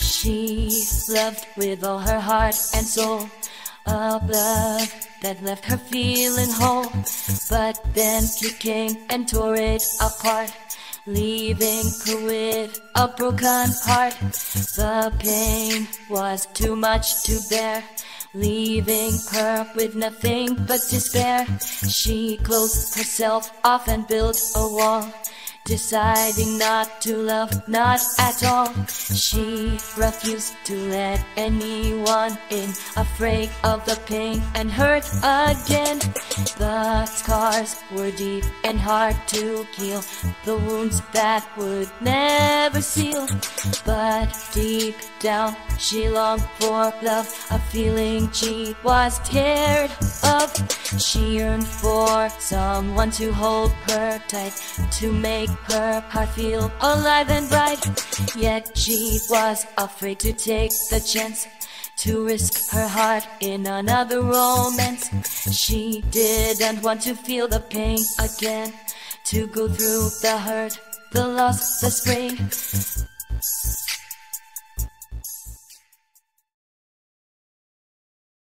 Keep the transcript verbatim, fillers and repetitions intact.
She loved with all her heart and soul, a love that left her feeling whole. But then he came and tore it apart, leaving her with a broken heart. The pain was too much to bear, leaving her with nothing but despair. She closed herself off and built a wall, deciding not to love, not at all. She refused to let anyone in, afraid of the pain and hurt again. The scars were deep and hard to heal, the wounds that would never seal. But deep down she longed for love, a feeling she was scared of. She yearned for someone to hold her tight, to make her heart feel alive and bright. Yet she was afraid to take the chance, to risk her heart in another romance. She didn't want to feel the pain again, to go through the hurt, the loss, the strain.